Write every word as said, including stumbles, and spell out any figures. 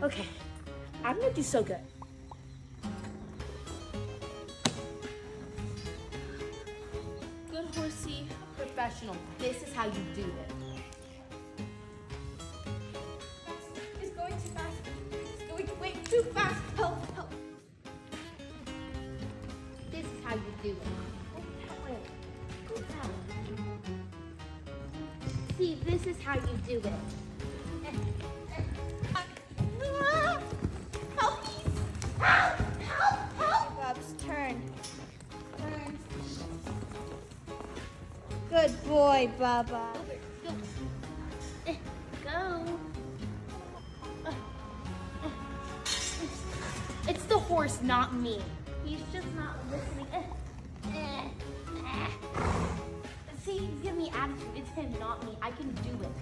Okay, I'm gonna do so good. Good horsey, professional. This is how you do it. It's going too fast. It's going way too fast. Help, help. This is how you do it. Go that way. See, this is how you do it. Good boy, Bubba. Go. Go. It's the horse, not me. He's just not listening. See, he's giving me attitude. It's him, not me. I can do it.